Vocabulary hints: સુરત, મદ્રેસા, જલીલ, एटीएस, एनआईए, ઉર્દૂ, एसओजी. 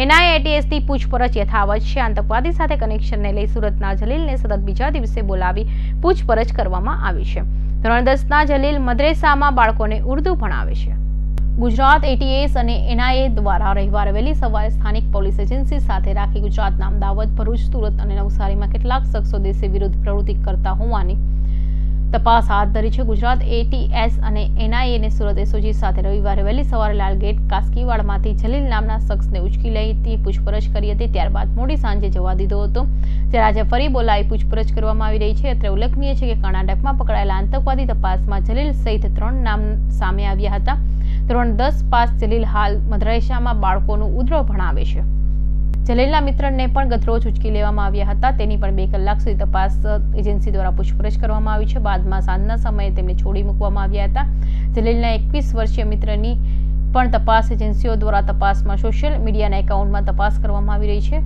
एनआईए एटीएस की पूछपरछ यथावत है। आतंकवादी साथे कनेक्शन ने लई सूरतना जलीलने सतत बीजा दिवसे बोलावी पूछपरछ करवामां आवी छे। धोरण 10 ना जलील मदरेसामां बाळकोने उर्दू भणावे छे। गुजरात एटीएस और एनआईए द्वारा रविवार वહેલી સવારે સ્થાનિક પોલીસ એજન્સી સાથે રાખી ગુજરાતના અમદાવાદ, ભરૂચ, સુરત અને નવસારીમાં કેટલાક શખ્સો દેશ વિરુદ્ધ પ્રવૃત્તિ કરતા હોવાની તપાસ હાથ ધરી છે। ગુજરાત એટીએસ અને એનઆઈએ ને સુરત એસઓજી સાથે રવિવારે વહેલી સવારે લાલગેટ કાસ્કીવાડમાંથી જલીલ નામના શખ્સને ઉચકી લઈ હતી, પૂછપરછ કરી હતી, ત્યારબાદ મોડી સાંજે જવા દીધો હતો, ત્યારે આજે ફરી બોલાવી પૂછપરછ કરવામાં આવી રહી છે। અત્રે ઉલ્લેખનીય છે કે કર્ણાટકમાં પકડાયેલા આતંકવાદી તપાસમાં જલીલ સહિત 3 નામ સામે આવ્યા હતા। ધોરણ 10 પાસ જલીલ હાલ મદ્રાસામાં બાળકોનો ઉદ્રો ભણાવે છે। જલીલના મિત્રને પણ ગતરોજ ઉચકી લેવામાં આવ્યા હતા, તેની પણ 2 કલાક સુધી તપાસ એજન્સી દ્વારા પૂછપરછ કરવામાં આવી છે। બાદમાં સાંજના સમયે તેમને છોડી મૂકવામાં આવ્યા હતા। જલીલના 21 વર્ષીય મિત્રની પણ તપાસ એજન્સીઓ દ્વારા તપાસમાં સોશિયલ મીડિયાના એકાઉન્ટમાં તપાસ કરવામાં આવી રહી છે।